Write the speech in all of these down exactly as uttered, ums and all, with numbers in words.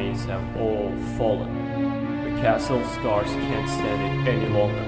armies have all fallen. The castle's guards can't stand it any longer.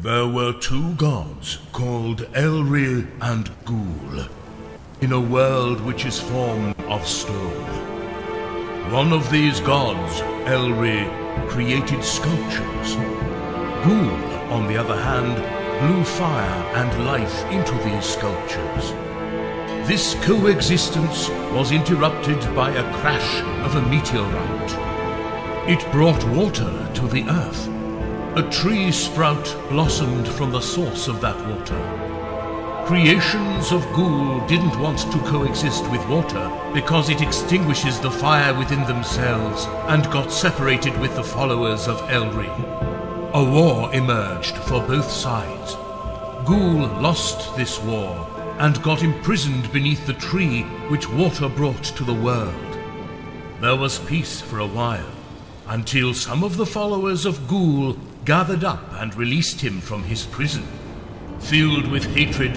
There were two gods called Elri and Ghul, in a world which is formed of stone. One of these gods, Elri, created sculptures. Ghul, on the other hand, blew fire and life into these sculptures. This coexistence was interrupted by a crash of a meteorite. It brought water to the earth. A tree sprout blossomed from the source of that water. Creations of Ghul didn't want to coexist with water because it extinguishes the fire within themselves and got separated with the followers of Elri. A war emerged for both sides. Ghul lost this war and got imprisoned beneath the tree which water brought to the world. There was peace for a while, until some of the followers of Ghul gathered up and released him from his prison. Filled with hatred,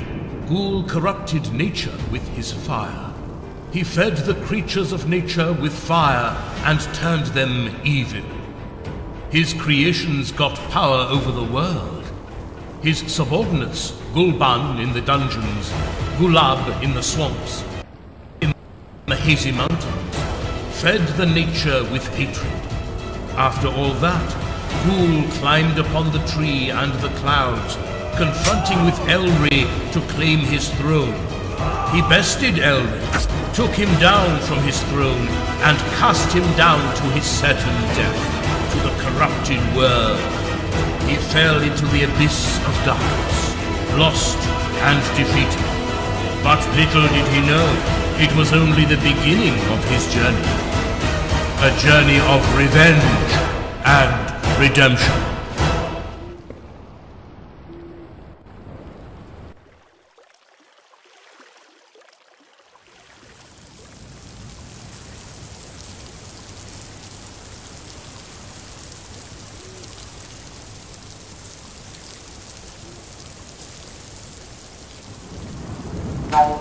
Ghul corrupted nature with his fire. He fed the creatures of nature with fire and turned them evil. His creations got power over the world. His subordinates, Gulban in the dungeons, Gulab in the swamps, in the hazy mountains, fed the nature with hatred. After all that, Ghul climbed upon the tree and the clouds, confronting with Elri to claim his throne. He bested Elri, took him down from his throne, and cast him down to his certain death. to the corrupted world. He fell into the abyss of darkness, lost and defeated. But little did he know, it was only the beginning of his journey. A journey of revenge and redemption. Bye.